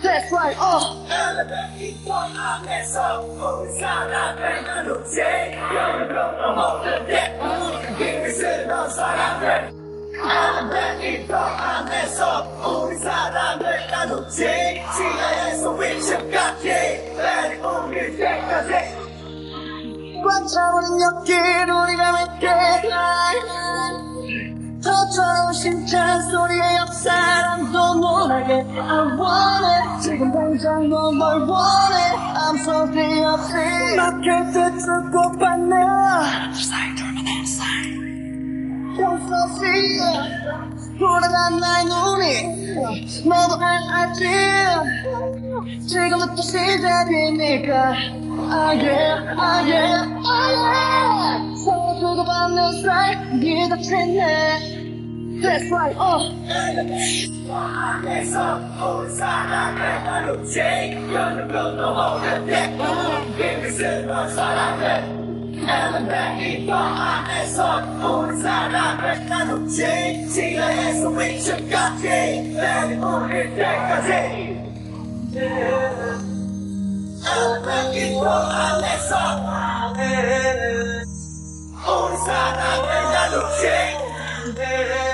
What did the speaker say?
That's right, oh! I want it, 지금 당장 넌 널 원해. I'm so free of sin. 막힐 때 죽고 받네. 사이 돌만해 사이. I'm so free. 불안한 나의 눈이 너도 알지. 지금부터 시작이니까. Oh yeah, oh yeah, oh yeah. 서로 두고 받는 사이 기다리네. That's right, oh!